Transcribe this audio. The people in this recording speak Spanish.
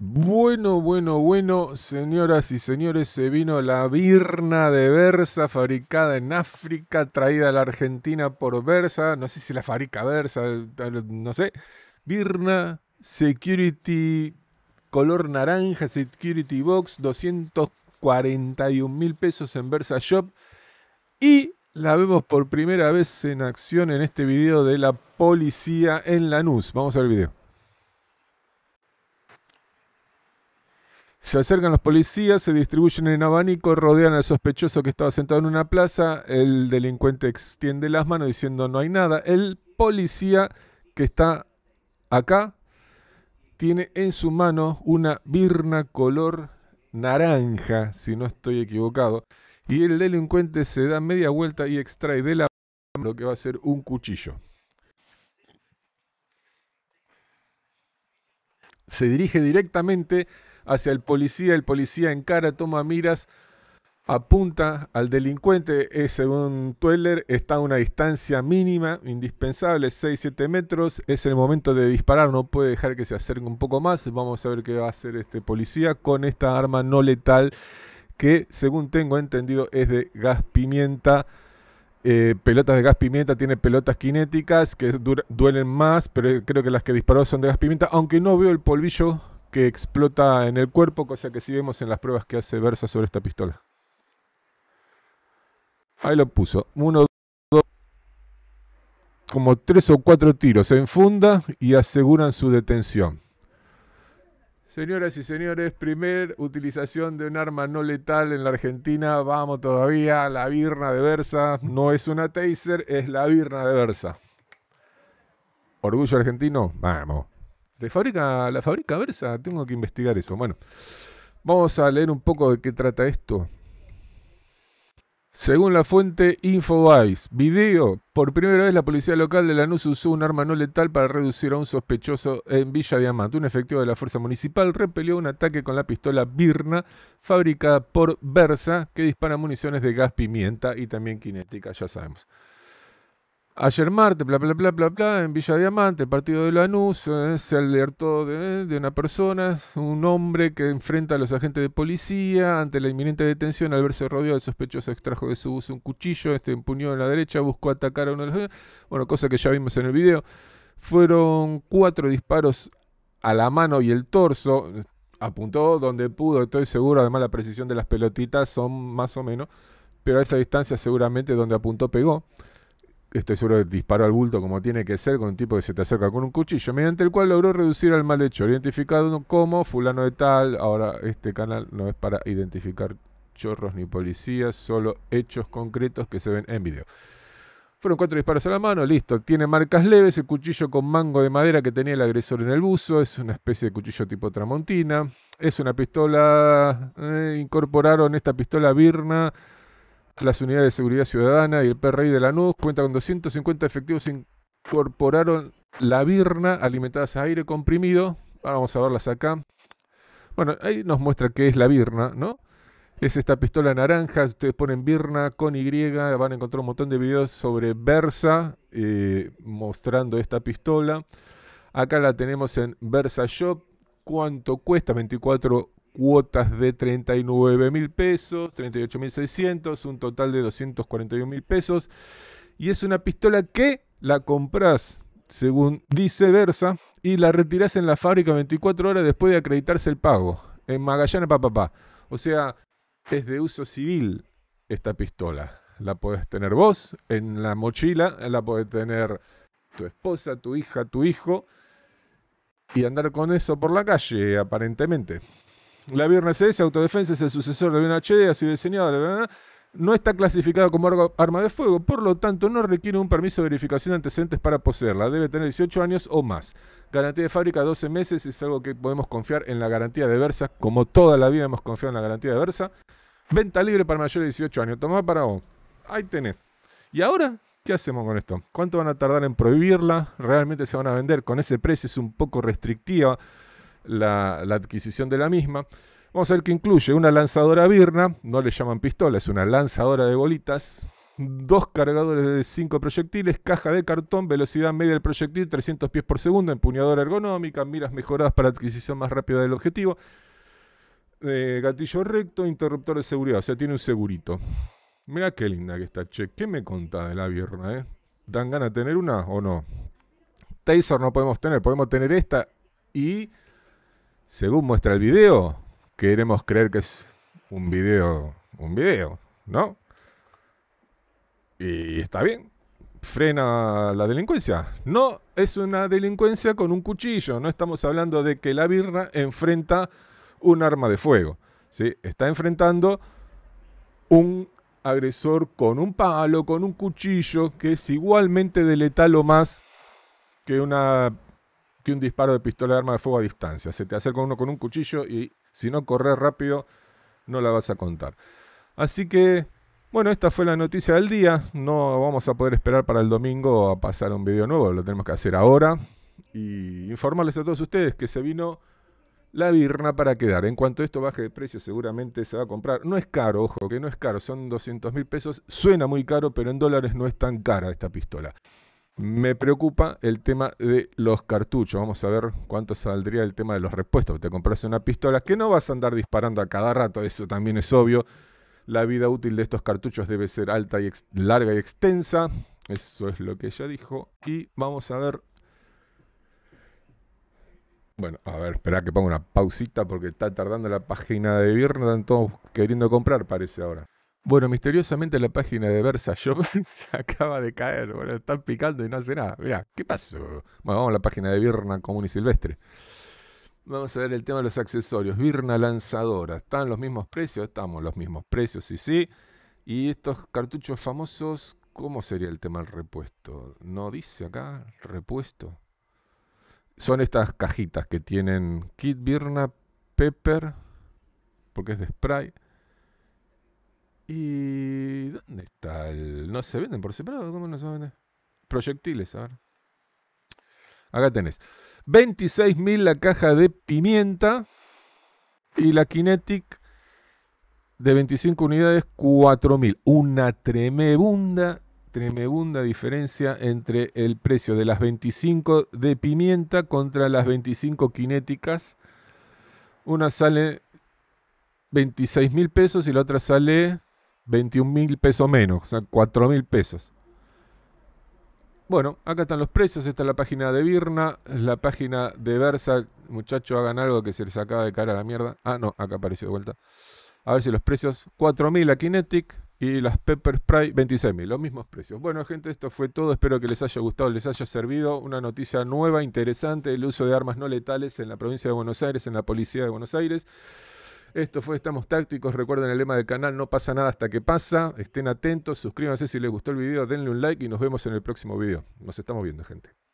Bueno, señoras y señores, se vino la Byrna de Bersa, fabricada en África, traída a la Argentina por Bersa. No sé si la fabrica Bersa, no sé. Byrna Security, color naranja, Security Box, 241.000 pesos en Bersa Shop. Y la vemos por primera vez en acción en este video de la policía en Lanús. Vamos a ver el video. Se acercan los policías, se distribuyen en abanico, rodean al sospechoso que estaba sentado en una plaza. El delincuente extiende las manos diciendo no hay nada. El policía que está acá tiene en su mano una Byrna color naranja, si no estoy equivocado. Y el delincuente se da media vuelta y extrae de la mano lo que va a ser un cuchillo. Se dirige directamente hacia el policía encara, toma miras, apunta al delincuente. Según Tueller, está a una distancia mínima, indispensable, 6-7 metros. Es el momento de disparar, no puede dejar que se acerque un poco más. Vamos a ver qué va a hacer este policía con esta arma no letal, que según tengo entendido es de gas pimienta. Pelotas de gas pimienta, tiene pelotas cinéticas que duelen más, pero creo que las que disparó son de gas pimienta, aunque no veo el polvillo que explota en el cuerpo, cosa que sí vemos en las pruebas que hace Bersa sobre esta pistola. Ahí lo puso. Uno, dos, como 3 o 4 tiros en funda y aseguran su detención. Señoras y señores, primer utilización de un arma no letal en la Argentina. Vamos todavía, la Byrna de Bersa. No es una taser, es la Byrna de Bersa. Orgullo argentino, vamos. ¿La fabrica Bersa? Tengo que investigar eso. Bueno, vamos a leer un poco de qué trata esto. Según la fuente Infobice, video. Por primera vez la policía local de Lanús usó un arma no letal para reducir a un sospechoso en Villa Diamante. Un efectivo de la fuerza municipal repelió un ataque con la pistola Byrna, fabricada por Bersa, que dispara municiones de gas pimienta y también cinética, ya sabemos. Ayer martes, en Villa Diamante, partido de Lanús, se alertó de una persona, un hombre que enfrenta a los agentes de policía. Ante la inminente detención, al verse rodeado, el sospechoso extrajo de su uso un cuchillo, este empuñó en la derecha, buscó atacar a uno de los... Bueno, cosa que ya vimos en el video. Fueron 4 disparos a la mano y el torso. Apuntó donde pudo, estoy seguro, además la precisión de las pelotitas son más o menos, pero a esa distancia seguramente donde apuntó pegó. Estoy seguro que disparó al bulto como tiene que ser, con un tipo que se te acerca con un cuchillo, mediante el cual logró reducir al malhechor, identificado como fulano de tal. Ahora, este canal no es para identificar chorros ni policías, solo hechos concretos que se ven en video. Fueron 4 disparos a la mano, listo. Tiene marcas leves, el cuchillo con mango de madera que tenía el agresor en el buzo. Es una especie de cuchillo tipo Tramontina. Es una pistola... incorporaron esta pistola Byrna las unidades de seguridad ciudadana y el PRI de Lanús. Cuenta con 250 efectivos. Incorporaron la Byrna alimentadas a aire comprimido. Ahora vamos a verlas acá. Bueno, ahí nos muestra qué es la Byrna, ¿no? Es esta pistola naranja. Ustedes ponen Byrna con Y, van a encontrar un montón de videos sobre Bersa mostrando esta pistola. Acá la tenemos en Bersa Shop. ¿Cuánto cuesta? 24 cuotas de 39.000 pesos, 38.600, un total de 241.000 pesos. Y es una pistola que la compras, según dice Bersa, y la retirás en la fábrica 24 horas después de acreditarse el pago. En Magallanes, O sea, es de uso civil esta pistola. La podés tener vos en la mochila, la podés tener tu esposa, tu hija, tu hijo, y andar con eso por la calle, aparentemente. La Byrna CS, autodefensa, es el sucesor de una HD, ha sido diseñada, no está clasificada como arma de fuego, por lo tanto no requiere un permiso de verificación de antecedentes para poseerla, debe tener 18 años o más. Garantía de fábrica 12 meses, es algo que podemos confiar en la garantía de Bersa, como toda la vida hemos confiado en la garantía de Bersa. Venta libre para mayores de 18 años, tomá para vos, ahí tenés. ¿Y ahora qué hacemos con esto? ¿Cuánto van a tardar en prohibirla? ¿Realmente se van a vender? Con ese precio es un poco restrictiva la adquisición de la misma. Vamos a ver que incluye una lanzadora Byrna, no le llaman pistola, es una lanzadora de bolitas, 2 cargadores de 5 proyectiles, caja de cartón, velocidad media del proyectil, 300 pies por segundo, empuñadora ergonómica, miras mejoradas para adquisición más rápida del objetivo, gatillo recto, interruptor de seguridad, o sea, tiene un segurito. Mirá qué linda que está, che, ¿qué me contás de la Byrna, eh? ¿Dan ganas de tener una o no? Taser no podemos tener, podemos tener esta y, según muestra el video, queremos creer que es un video, ¿no? Y está bien, frena la delincuencia. No es una delincuencia con un cuchillo, no estamos hablando de que la Byrna enfrenta un arma de fuego, ¿sí? Está enfrentando un agresor con un palo, con un cuchillo, que es igualmente de letal o más que un disparo de pistola de arma de fuego a distancia. Se te acerca uno con un cuchillo y si no corres rápido no la vas a contar. Así que, bueno, esta fue la noticia del día. No vamos a poder esperar para el domingo a pasar un video nuevo, lo tenemos que hacer ahora. Y informarles a todos ustedes que se vino la Byrna para quedar. En cuanto esto baje de precio, seguramente se va a comprar. No es caro, ojo, que no es caro, son 200.000 pesos. Suena muy caro, pero en dólares no es tan cara esta pistola. Me preocupa el tema de los cartuchos. Vamos a ver cuánto saldría el tema de los repuestos. Te compras una pistola que no vas a andar disparando a cada rato, eso también es obvio. La vida útil de estos cartuchos debe ser alta y larga y extensa. Eso es lo que ella dijo. Y vamos a ver. Bueno, a ver, espera que ponga una pausita porque está tardando la página de Byrna, están todos queriendo comprar, parece ahora. Bueno, misteriosamente la página de Bersa Shop se acaba de caer, bueno, están picando y no hace nada. Mirá, ¿qué pasó? Bueno, vamos a la página de Byrna común y silvestre. Vamos a ver el tema de los accesorios. Byrna lanzadora, ¿están los mismos precios? Estamos los mismos precios, sí. Y estos cartuchos famosos, ¿cómo sería el tema del repuesto? No dice acá, repuesto. Son estas cajitas que tienen Kit Byrna, Pepper, porque es de spray. ¿Y dónde está el...? ¿No se venden por separado? ¿Cómo no se venden? Proyectiles, a ver. Acá tenés. 26.000 la caja de pimienta y la Kinetic de 25 unidades, 4.000. Una tremebunda diferencia entre el precio de las 25 de pimienta contra las 25 kinéticas. Una sale 26.000 pesos y la otra sale 21.000 pesos menos, o sea, 4.000 pesos. Bueno, acá están los precios, esta es la página de Byrna, la página de Bersa. Muchachos, hagan algo que se les acaba de caer a la mierda. Ah, no, acá apareció de vuelta. A ver si los precios, 4.000 la Kinetic y las Pepper Spray 26.000, los mismos precios. Bueno, gente, esto fue todo. Espero que les haya gustado, les haya servido. Una noticia nueva, interesante, el uso de armas no letales en la provincia de Buenos Aires, en la policía de Buenos Aires. Esto fue Estamos Tácticos. Recuerden el lema del canal, no pasa nada hasta que pasa. Estén atentos, suscríbanse si les gustó el video, denle un like y nos vemos en el próximo video. Nos estamos viendo, gente.